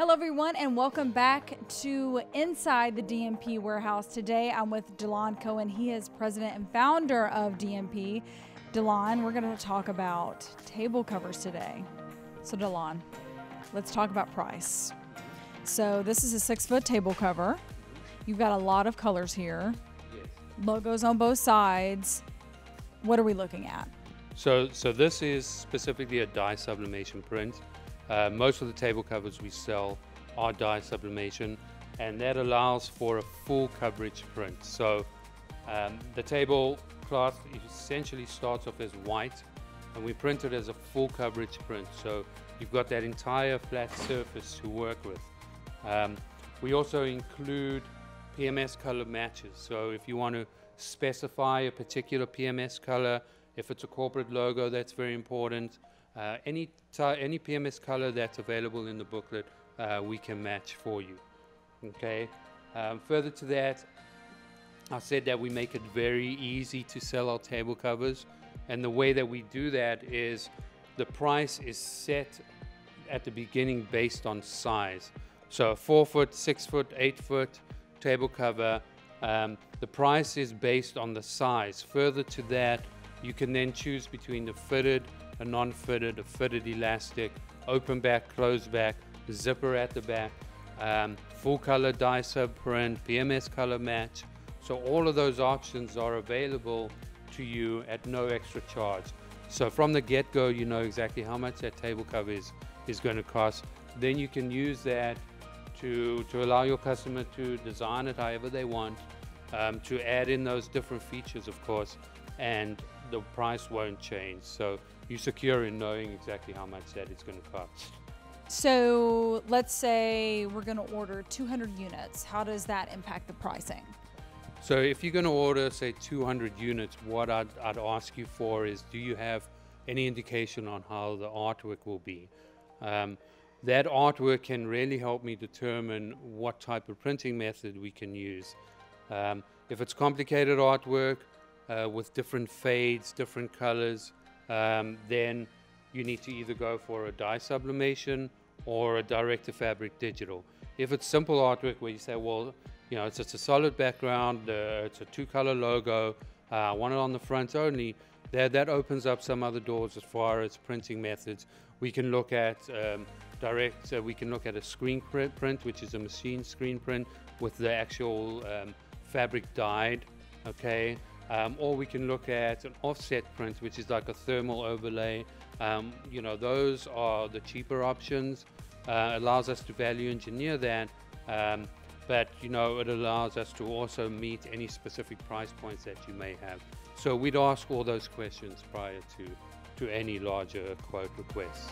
Hello everyone and welcome back to Inside the DMP Warehouse. Today I'm with Delon Cohen. He is president and founder of DMP. Delon, we're going to talk about table covers today. So Delon, let's talk about price. So this is a 6-foot table cover. You've got a lot of colors here. Yes. Logos on both sides. What are we looking at? So this is specifically a dye sublimation print. Most of the table covers we sell are dye sublimation, and that allows for a full coverage print. So the tablecloth essentially starts off as white, and we print it as a full coverage print. So you've got that entire flat surface to work with. We also include PMS color matches. So if you want to specify a particular PMS color, if it's a corporate logo, that's very important. Any PMS color that's available in the booklet, we can match for you. Okay. Further to that, I said that we make it very easy to sell our table covers, and the way that we do that is the price is set at the beginning based on size. So a 4-foot, 6-foot, 8-foot table cover, the price is based on the size. Further to that, you can then choose between the fitted, a non-fitted, a fitted elastic, open back, closed back, zipper at the back, full color dye sub print, PMS color match. So all of those options are available to you at no extra charge. So from the get-go, you know exactly how much that table cover is going to cost. Then you can use that to allow your customer to design it however they want, to add in those different features, of course, and the price won't change. So you secure in knowing exactly how much that it's going to cost. So let's say we're going to order 200 units. How does that impact the pricing? So if you're going to order, say, 200 units, what I'd ask you for is, do you have any indication on how the artwork will be? That artwork can really help me determine what type of printing method we can use. If it's complicated artwork with different fades, different colors, then you need to either go for a dye sublimation or a direct-to-fabric digital. If it's simple artwork where you say, well, you know, it's just a solid background, it's a two-color logo, I want it on the front only, that opens up some other doors as far as printing methods. We can look at we can look at a screen print, which is a machine screen print with the actual fabric dyed, okay? Or we can look at an offset print, which is like a thermal overlay. You know, those are the cheaper options. Allows us to value engineer that, but you know, it allows us to also meet any specific price points that you may have. So we'd ask all those questions prior to any larger quote requests.